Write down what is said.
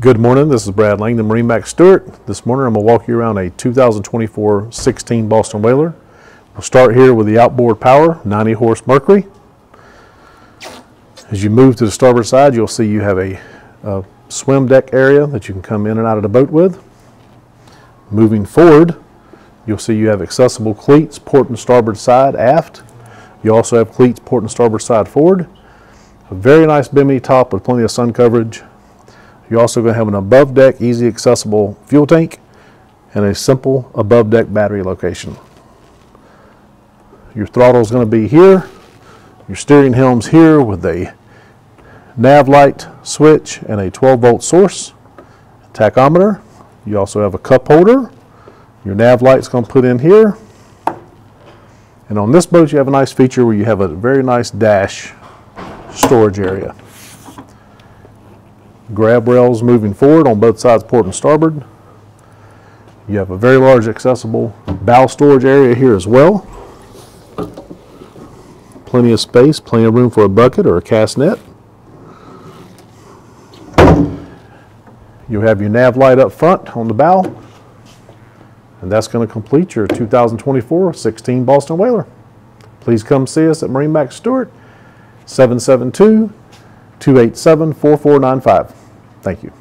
Good morning, this is Brad Lang, the MarineMax Stuart. This morning I'm going to walk you around a 2024 16 Boston Whaler. We'll start here with the outboard power, 90 horse Mercury. As you move to the starboard side, you'll see you have a swim deck area that you can come in and out of the boat with. Moving forward, you'll see you have accessible cleats, port and starboard side, aft. You also have cleats, port and starboard side, forward. A very nice bimini top with plenty of sun coverage. You're also going to have an above deck, easy accessible fuel tank and a simple above deck battery location. Your throttle is going to be here. Your steering helm's here with a nav light switch and a 12 volt source. Tachometer. You also have a cup holder. Your nav light's going to put in here. And on this boat you have a nice feature where you have a very nice dash storage area. Grab rails moving forward on both sides, port and starboard. You have a very large accessible bow storage area here as well. Plenty of space, plenty of room for a bucket or a cast net. You have your nav light up front on the bow. And that's going to complete your 2024 16 Boston Whaler. Please come see us at MarineMax Stuart, 772-287-4495. Thank you.